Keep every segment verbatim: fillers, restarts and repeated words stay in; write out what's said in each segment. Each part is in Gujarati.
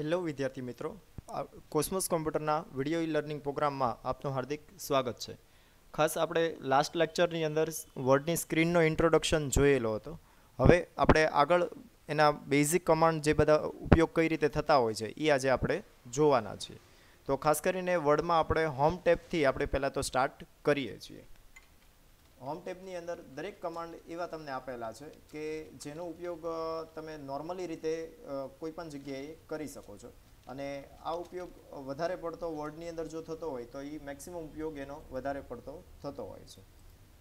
હેલો વિદ્યાર્થી મિત્રો, કોસ્મોસ કોમ્પ્યુટરના વિડિયો ઈ લર્નિંગ પ્રોગ્રામમાં આપનું હાર્દિક સ્વાગત છે. ખાસ આપણે લાસ્ટ લેક્ચરની અંદર વર્ડની સ્ક્રીનનો ઇન્ટ્રોડક્શન જોયેલો હતો. હવે આપણે આગળ એના બેઝિક કમાન્ડ જે બધા ઉપયોગ કઈ રીતે થતા હોય છે એ આજે આપણે જોવાના છીએ. તો ખાસ કરીને વર્ડમાં આપણે હોમ ટેબથી આપણે પહેલાં તો સ્ટાર્ટ કરીએ છીએ. હોમ ટેબની અંદર દરેક કમાન્ડ એવા તમને આપેલા છે કે જેનો ઉપયોગ તમે નોર્મલી રીતે કોઈપણ જગ્યાએ કરી શકો છો, અને આ ઉપયોગ વધારે પડતો વર્ડની અંદર જો થતો હોય તો એ મેક્સિમમ ઉપયોગ એનો વધારે પડતો થતો હોય છે.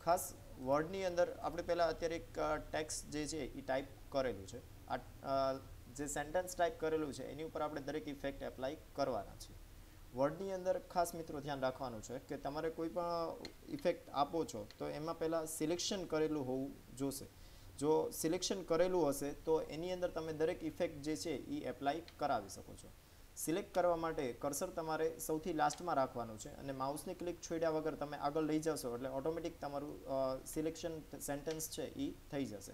ખાસ વર્ડની અંદર આપણે પહેલાં અત્યારે એક ટેક્સ્ટ જે છે એ ટાઈપ કરેલું છે. આ જે સેન્ટેન્સ ટાઈપ કરેલું છે એની ઉપર આપણે દરેક ઇફેક્ટ એપ્લાય કરવાના છે. વર્ડની અંદર ખાસ મિત્રો ધ્યાન રાખવાનું છે કે તમારે કોઈ પણ ઇફેક્ટ આપો છો તો એમાં પહેલાં સિલેક્શન કરેલું હોવું જોશે. જો સિલેક્શન કરેલું હશે તો એની અંદર તમે દરેક ઇફેક્ટ જે છે એ એપ્લાય કરાવી શકો છો. સિલેક્ટ કરવા માટે કર્સર તમારે સૌથી લાસ્ટમાં રાખવાનું છે, અને માઉસની ક્લિક છોડ્યા વગર તમે આગળ લઈ જશો એટલે ઓટોમેટિક તમારું સિલેક્શન સેન્ટેન્સ છે એ થઈ જશે.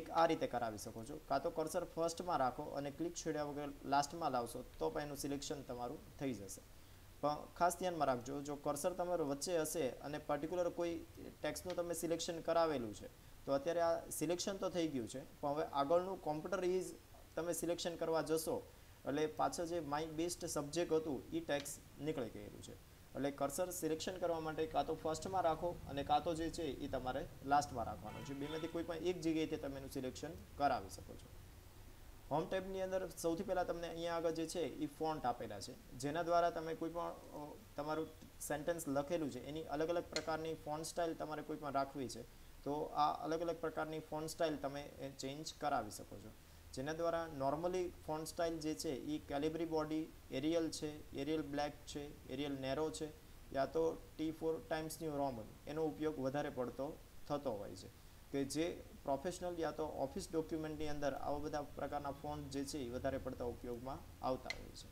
એક આ રીતે કરાવી શકો છો. કાં તો કર્સર ફર્સ્ટમાં રાખો અને ક્લિક છોડ્યા વગર લાસ્ટમાં લાવશો તો પણ એનું સિલેક્શન તમારું થઈ જશે. પણ ખાસ ધ્યાનમાં રાખજો, જો કર્સર તમારું વચ્ચે હશે અને પર્ટિક્યુલર કોઈ ટેક્સ્ટનું તમે સિલેક્શન કરાવેલું છે તો અત્યારે આ સિલેક્શન તો થઈ ગયું છે, પણ હવે આગળનું કોમ્પ્યુટર ઇઝ તમે સિલેક્શન કરવા જશો એટલે પાછળ જે માય બેસ્ટ સબ્જેક્ટ હતું એ ટેક્સ્ટ નીકળી ગયેલું છે. એટલે કર્સર સિલેક્શન કરવા માટે કાં તો ફર્સ્ટમાં રાખો અને કાં તો જે છે એ તમારે લાસ્ટમાં રાખવાનું છે. બેમાંથી કોઈ પણ એક જગ્યાએથી તમે એનું સિલેક્શન કરાવી શકો છો. હોમ ટેબની અંદર સૌથી પહેલાં તમને અહીંયા આગળ જે છે એ ફોન્ટ આપેલા છે, જેના દ્વારા તમે કોઈ પણ તમારું સેન્ટેન્સ લખેલું છે એની અલગ અલગ પ્રકારની ફોન્ટ સ્ટાઇલ તમારે કોઈ પણ રાખવી છે તો આ અલગ અલગ પ્રકારની ફોન્ટ સ્ટાઇલ તમે ચેન્જ કરાવી શકો છો. જેના દ્વારા નોર્મલી ફોન્ટ સ્ટાઇલ જે છે એ કેલિબ્રી બોડી, એરિયલ છે, એરિયલ બ્લેક છે, એરિયલ નેરો છે, યા તો T for Times New Roman એનો ઉપયોગ વધારે પડતો થતો હોય છે, કે જે પ્રોફેશનલ યા તો ઓફિસ ડોક્યુમેન્ટની અંદર આવા બધા પ્રકારના ફોન્ટ જે છે એ વધારે પડતા ઉપયોગમાં આવતા હોય છે.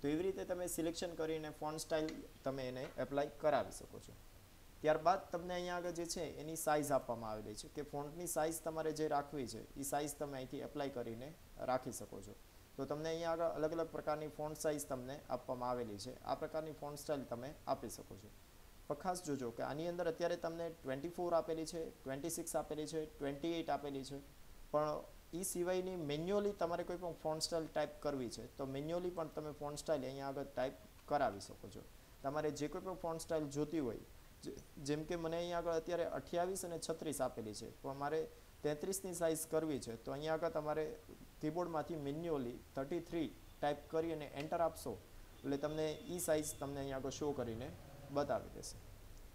તો એવી રીતે તમે સિલેક્શન કરીને ફોન્ટ સ્ટાઇલ તમે એને એપ્લાય કરાવી શકો છો. ત્યારબાદ તમને અહીંયા આગળ જે છે એની સાઇઝ આપવામાં આવેલી છે કે ફોન્ટની સાઇઝ તમારે જે રાખવી છે એ સાઇઝ તમે અહીંથી એપ્લાય કરીને રાખી શકો છો. તો તમને અહીંયા આગળ અલગ અલગ પ્રકારની ફોન્ટ સાઇઝ તમને આપવામાં આવેલી છે. આ પ્રકારની ફોન્ટ સ્ટાઇલ તમે આપી શકો છો. પણ ખાસ જોજો કે આની અંદર અત્યારે તમને ટ્વેન્ટી ફોર આપેલી છે, ટ્વેન્ટી સિક્સ આપેલી છે, ટ્વેન્ટી એઇટ આપેલી છે, પણ એ સિવાયની મેન્યુઅલી તમારે કોઈ પણ ફોન્ટ સ્ટાઇલ ટાઈપ કરવી છે તો મેન્યુઅલી પણ તમે ફોન્ટ સ્ટાઇલ અહીંયા આગળ ટાઈપ કરાવી શકો છો. તમારે જે કોઈ પણ ફોન્ટ સ્ટાઇલ જોતી હોય, જેમ કે મને અહીંયા આગળ અત્યારે અઠ્યાવીસ અને છત્રીસ આપેલી છે પણ મારે તેત્રીસની સાઇઝ કરવી છે તો અહીંયા આગળ તમારે કીબોર્ડમાંથી મેન્યુઅલી થર્ટી થ્રી ટાઈપ કરી અને એન્ટર આપશો એટલે તમને એ સાઇઝ તમને અહીંયા આગળ શો કરીને બતાવી દેશે.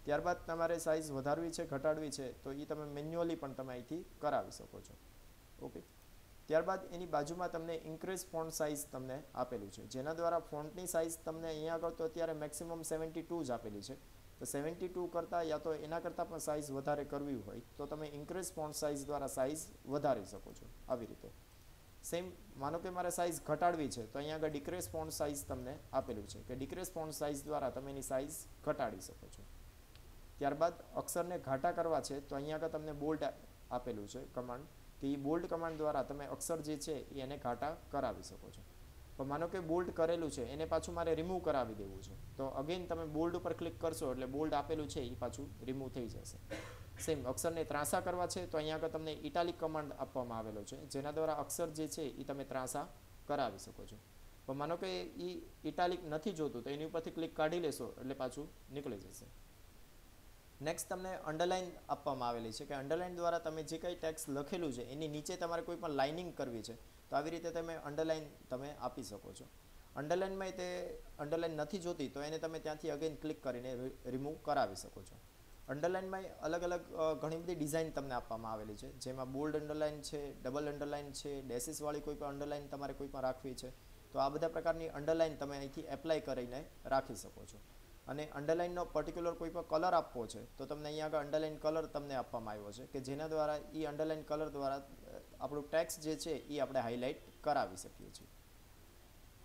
ત્યારબાદ તમારે સાઇઝ વધારવી છે, ઘટાડવી છે તો એ તમે મેન્યુઅલી પણ તમે અહીંથી કરાવી શકો છો. ઓકે, ત્યારબાદ એની બાજુમાં તમને ઇન્ક્રીઝ ફોન્ટ સાઇઝ તમને આપેલું છે, જેના દ્વારા ફોન્ટની સાઇઝ તમને અહીંયા આગળ તો અત્યારે મેક્સિમમ સેવન્ટી ટુ જ આપેલી છે. તો સેવન્ટી ટુ કરતાં યા તો એના કરતાં પણ સાઇઝ વધારે કરવી હોય તો તમે ઇન્ક્રીઝ ફોન્ટ સાઇઝ દ્વારા સાઇઝ વધારી શકો છો. આવી રીતે સેમ માનો કે મારે સાઇઝ ઘટાડવી છે તો અહીંયા આગળ ડિક્રેસ ફોન્ટ સાઇઝ તમને આપેલું છે કે ડિક્રેસ ફોન્ટ સાઇઝ દ્વારા તમે એની સાઇઝ ઘટાડી શકો છો. ત્યારબાદ અક્ષરને ઘાટા કરવા છે તો અહીંયા આગળ તમને બોલ્ડ આપેલું છે કમાન્ડ, કે એ બોલ્ડ કમાન્ડ દ્વારા તમે અક્ષર જે છે એને ઘાટા કરાવી શકો છો. પણ માનો કે બોલ્ડ કરેલું છે એને પાછું મારે રિમૂવ કરાવી દેવું છે તો અગેન તમે બોલ્ડ ઉપર ક્લિક કરશો એટલે બોલ્ડ આપેલું છે એ પાછું રિમૂવ થઈ જશે. સેમ અક્ષરને ત્રાંસા કરવા છે તો અહીંયા આગળ તમને ઇટાલિક કમાન્ડ આપવામાં આવેલો છે, જેના દ્વારા અક્ષર જે છે એ તમે ત્રાંસા કરાવી શકો છો. પણ માનો કે એ ઇટાલિક નથી જોતું તો એની ઉપરથી ક્લિક કાઢી લેશો એટલે પાછું નીકળી જશે. નેક્સ્ટ તમને અંડરલાઇન આપવામાં આવેલી છે કે અંડરલાઇન દ્વારા તમે જે કંઈ ટેક્સ્ટ લખેલું છે એની નીચે તમારે કોઈ પણ લાઇનિંગ કરવી છે તો આવી રીતે તમે અંડરલાઇન તમે આપી શકો છો. અંડરલાઇનમાં તે અંડરલાઇન નથી જોતી તો એને તમે ત્યાંથી અગેન ક્લિક કરીને રિમૂવ કરાવી શકો છો. અંડરલાઇનમાં અલગ અલગ ઘણી બધી ડિઝાઇન તમને આપવામાં આવેલી છે, જેમાં બોલ્ડ અંડરલાઇન છે, ડબલ અંડરલાઇન છે, ડેસીસવાળી કોઈ પણ અંડરલાઇન તમારે કોઈ પણ રાખવી છે તો આ બધા પ્રકારની અંડરલાઇન તમે અહીંથી એપ્લાય કરીને રાખી શકો છો. અને અંડરલાઇનનો પર્ટિક્યુલર કોઈ પણ કલર આપવો છે તો તમને અહીંયા આગળ અંડરલાઇન કલર તમને આપવામાં આવ્યો છે કે જેના દ્વારા એ અંડરલાઇન કલર દ્વારા આપણું ટેક્સ્ટ જે છે એ આપણે હાઇલાઇટ કરાવી શકીએ છીએ.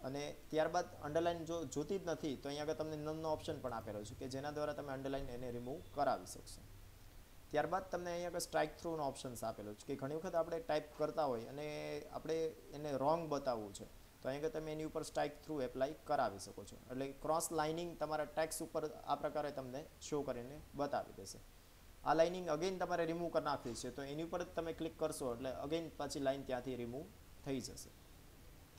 અને ત્યારબાદ અંડરલાઇન જો જોતી જ નથી તો અહીંયા આગળ તમને નનનો ઓપ્શન પણ આપેલો છે કે જેના દ્વારા તમે અંડરલાઇન એને રિમૂવ કરાવી શકશો. ત્યારબાદ તમને અહીંયા આગળ સ્ટ્રાઇક થ્રુનો ઓપ્શન્સ આપેલો છે કે ઘણી વખત આપણે ટાઈપ કરતા હોય અને આપણે એને રોંગ બતાવવું છે તો तो अहीं तमे एनी उपर स्ट्राइक थ्रू एप्लाय करावी सको छो। एटले क्रॉस लाइनिंग तमारा टेक्स्ट उपर आ प्रकारे तमने शो करीने बतावी देशे। आ लाइनिंग अगेन तमारे रिमूव कर नाखवी छे तो एनी उपर तमे क्लिक करशो एटले अगेन पाछी लाइन त्यांथी रिमूव थई जशे।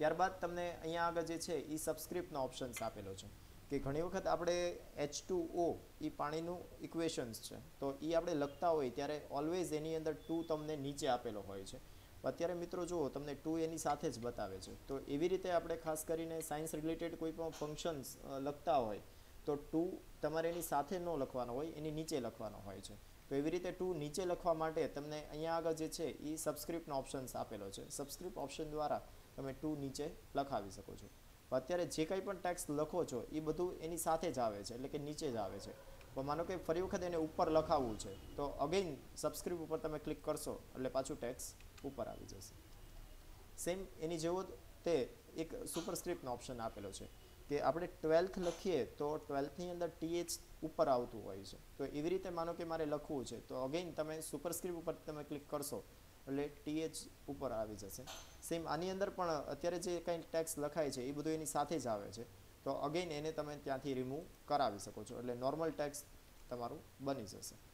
त्यारबाद तमने अहींया आगळ जे छे ई सब्स्क्रिप्ट नो ऑप्शन्स आपेलो छे कि घणी वखत आपणे एच टू ओ ई पाणीनुं इक्वेशन्स छे तो ई आपणे લખતા હોય ત્યારે ઓલવેઝ એની અંદર टू તમને નીચે આપેલો હોય છે। અત્યારે મિત્રો જુઓ તમને टू એની સાથે જ બતાવે છે તો એવી રીતે આપણે ખાસ કરીને સાયન્સ રિલેટેડ કોઈ પણ ફંક્શન્સ લખતા હોય તો टू તમારે એની સાથે ન લખવાનો હોય એની નીચે લખવાનો હોય છે। તો એવી રીતે टू નીચે લખવા માટે તમને અહીંયા આગળ જે છે ઈ સબસ્ક્રિપ્ટનો ઓપ્શન્સ આપેલો છે। સબસ્ક્રિપ્ટ ઓપ્શન દ્વારા તમે टू નીચે લખાવી શકો છો। અત્યારે જે કંઈ પણ ટેક્સ્ટ લખો છો એ બધું એની સાથે જ આવે છે એટલે કે નીચે જ આવે છે। પણ માનો કે ફરી વખત એને ઉપર લખાવવું છે તો અગેન સબસ્ક્રિપ્ટ ઉપર તમે ક્લિક કરશો એટલે પાછું ટેક્સ્ટ ઉપર આવી જશે। સેમ એની જેવો તે એક સુપરસ્ક્રિપ્ટનો ઓપ્શન આપેલો છે કે આપણે ટ્વેલ્થ લખીએ તો ટ્વેલ્થની અંદર ટીએચ ઉપર આવતું હોય છે તો એવી રીતે માનો કે મારે લખવું છે તો અગેન તમે સુપરસ્ક્રિપ્ટ ઉપર તમે ક્લિક કરશો એટલે टीएच ઉપર આવી જશે। સેમ આની અંદર પણ અત્યારે જે કંઈ ટેક્સ્ટ લખાય છે એ બધું એની સાથે જ આવે છે તો અગેન એને તમે ત્યાંથી રિમૂવ કરાવી શકો છો એટલે નોર્મલ ટેક્સ્ટ તમારું બની જશે।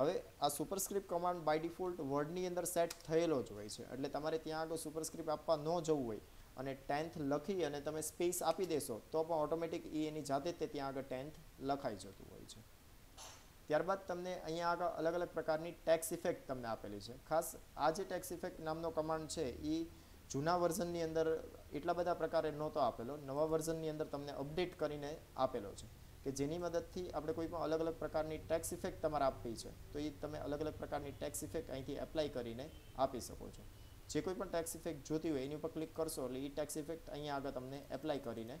હવે આ સુપરસ્ક્રિપ્ટ કમાન્ડ બાય ડિફોલ્ટ વર્ડની અંદર સેટ થયેલો જ હોય છે એટલે તમારે ત્યાં આગળ સુપરસ્ક્રિપ્ટ આપવા ન જવું હોય અને ટેન્થ લખી અને તમે સ્પેસ આપી દેશો તો પણ ઓટોમેટિક એ એની જાતે જ ત્યાં આગળ ટેન્થ લખાઈ જતું હોય છે। ત્યારબાદ તમને અહીંયા આગળ અલગ અલગ પ્રકારની ટેક્સ ઇફેક્ટ તમને આપેલી છે। ખાસ આ જે ટેક્સ ઇફેક્ટ નામનો કમાન્ડ છે એ જૂના વર્ઝનની અંદર એટલા બધા પ્રકારે નહોતો આપેલો, નવા વર્ઝનની અંદર તમને અપડેટ કરીને આપેલો છે કે જેની મદદથી આપણે કોઈ પણ અલગ અલગ પ્રકારની ટેક્સ ઇફેક્ટ તમારે આપવી છે તો એ તમે અલગ અલગ પ્રકારની ટેક્સ ઇફેક્ટ અહીંથી એપ્લાય કરીને આપી શકો છો। જે કોઈ પણ ટેક્સ ઇફેક્ટ જોતી હોય એની ઉપર ક્લિક કરશો એટલે એ ટેક્સ ઇફેક્ટ અહીંયા આગળ તમને એપ્લાય કરીને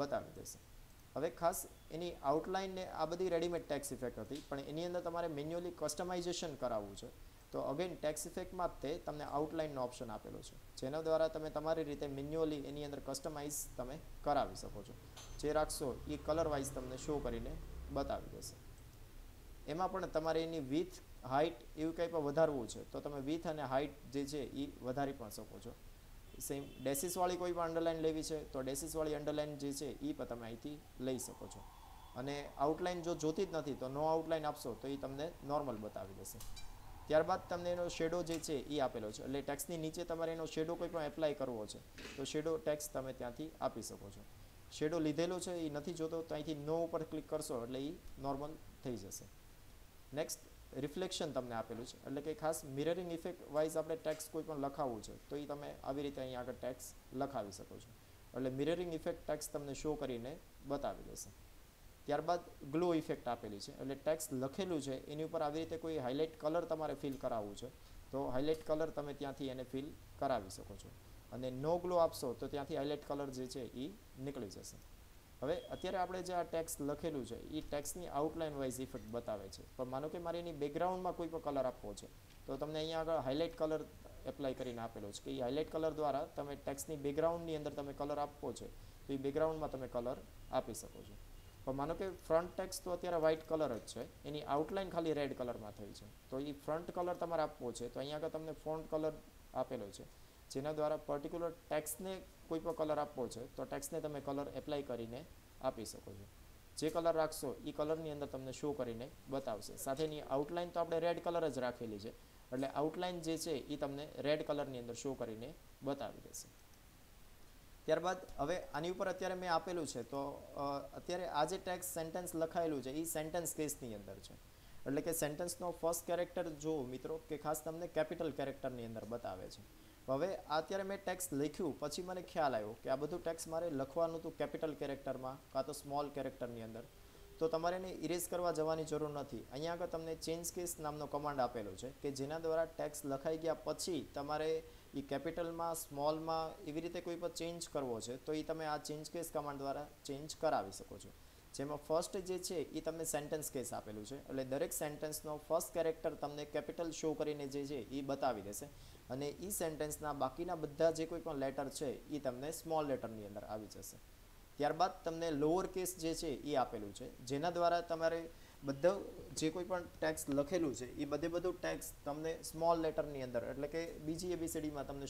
બતાવી દેશે। હવે ખાસ એની આઉટલાઇન ને આ બધી રેડીમેડ ટેક્સ ઇફેક્ટ હતી પણ એની અંદર તમારે મેન્યુઅલી કસ્ટમાઇઝેશન કરાવવું છે તો અગેન ટેક્સ ઇફેક્ટમાં જ તે તમને આઉટલાઇનનો ઓપ્શન આપેલો છે જેના દ્વારા તમે તમારી રીતે મેન્યુઅલી એની અંદર કસ્ટમાઇઝ તમે કરાવી શકો છો। જે રાખશો એ કલર વાઇઝ તમને શો કરીને બતાવી દેશે। એમાં પણ તમારે એની વિથ હાઇટ એવું કંઈ પણ વધારવું છે તો તમે વિથ અને હાઇટ જે છે એ વધારી પણ શકો છો। सेम डेसिस वाली कोई पण अंडरलाइन लेवी है तो डेसिस वाली अंडरलाइन जे छे ई पण तमे अहींथी लई सको छो। अने आउटलाइन जो जोती ज नथी तो नो आउटलाइन आपशो तो ई तमने नॉर्मल बतावी देशे। त्यारबाद तमने एनो शेडो जे छे ई आपेलो छे एटले टेक्स्टनी नीचे तमारे एनो शेडो कोई पण एप्लाय करवो छे तो शेडो टेक्स्ट तमे त्यांथी आपी सको छो। शेडो लीधेलो छे ई नथी जोतो तो अहींथी नो उपर क्लिक करशो एटले ई नॉर्मल थई जशे। नेक्स्ट रिफ्लेक्शन तमने आपेलू है एटले कि खास मिररिंग इफेक्ट वाइज आपणे टेक्स्ट कोई पण लखावू छे तो ई तमे आवी रीते अहीं आगळ टेक्स्ट लखावी शको छो एटले मिररिंग इफेक्ट टेक्स्ट तमने शो करीने बतावी देशे। त्यारबाद ग्लो इफेक्ट आपेली है एटले टेक्स्ट लखेलू है एनी उपर आवी रीते कोई हाइलाइट कलर तमारे फील करावू छे तो हाइलाइट कलर तमे त्यांथी एने फील करावी शको छो अने नो ग्लो आपशो तो त्यांथी हाइलाइट कलर जे छे ई नीकळी जशे। હવે અત્યારે આપણે જે આ ટેક્સ્ટ લખેલું છે એ ટેક્સ્ટની આઉટલાઇન વાઇઝ ઇફેક્ટ બતાવે છે પણ માનો કે મારે એની બેકગ્રાઉન્ડમાં કોઈ પણ કલર આપવો છે તો તમને અહીંયા આગળ હાઇલાઇટ કલર એપ્લાય કરીને આપેલો છે કે એ હાઇલાઇટ કલર દ્વારા તમે ટેક્સ્ટની બેકગ્રાઉન્ડની અંદર તમે કલર આપવો છે તો એ બેકગ્રાઉન્ડમાં તમે કલર આપી શકો છો। પણ માનો કે ફ્રન્ટ ટેક્સ્ટ તો અત્યારે વ્હાઇટ કલર જ છે, એની આઉટલાઇન ખાલી રેડ કલરમાં થઈ છે તો એ ફ્રન્ટ કલર તમારે આપવો છે તો અહીંયા આગળ તમને ફોન્ટ કલર આપેલો છે જેના દ્વારા પર્ટિક્યુલર ટેક્સ્ટને કોઈ પણ કલર આપવો છે તો ટેક્સ્ટને તમે કલર એપ્લાય કરીને આપી શકો છો। જે કલર રાખશો એ કલરની અંદર તમને શો કરીને બતાવશે। સાથેની આઉટલાઇન તો આપણે રેડ કલર જ રાખેલી છે એટલે આઉટલાઇન જે છે એ તમને રેડ કલરની અંદર શો કરીને બતાવી દેશે। ત્યારબાદ હવે આની ઉપર અત્યારે મેં આપેલું છે તો અત્યારે આ જે ટેક્સ્ટ સેન્ટેન્સ લખાયેલું છે એ સેન્ટેન્સ કેસની અંદર છે એટલે કે સેન્ટેન્સનો ફર્સ્ટ કેરેક્ટર જો મિત્રો કે ખાસ તમને કેપિટલ કેરેક્ટરની અંદર બતાવે છે। હવે અત્યારે મેં ટેક્સ્ટ લખ્યું પછી મને ખ્યાલ આવ્યો કે આ બધું ટેક્સ્ટ મારે લખવાનું હતું કેપિટલ કેરેક્ટરમાં કાં તો સ્મોલ કેરેક્ટરની અંદર તો તમારે એને ઇરેઝ કરવા જવાની જરૂર નથી। અહીંયા આગળ તમને ચેન્જ કેસ નામનો કમાન્ડ આપેલો છે કે જેના દ્વારા ટેક્સ્ટ લખાઈ ગયા પછી તમારે એ કેપિટલમાં સ્મોલમાં એવી રીતે કોઈ પણ ચેન્જ કરવો છે તો એ તમે આ ચેન્જ કેસ કમાન્ડ દ્વારા ચેન્જ કરાવી શકો છો। જેમાં ફર્સ્ટ જે છે એ તમને સેન્ટેન્સ કેસ આપેલું છે એટલે દરેક સેન્ટેન્સનો ફર્સ્ટ કેરેક્ટર તમને કેપિટલ શો કરીને જે છે એ બતાવી દેશે અને એ સેન્ટેન્સના બાકીના બધા જે કોઈ પણ લેટર છે એ તમને સ્મોલ લેટરની અંદર આવી જશે। ત્યારબાદ તમને લોઅર કેસ જે છે એ આપેલું છે જેના દ્વારા તમારે બધા જે કોઈ પણ ટેક્સ્ટ લખેલું છે એ બધે બધું ટેક્સ્ટ તમને સ્મોલ લેટરની અંદર એટલે કે બીજી એબીસીડીમાં તમને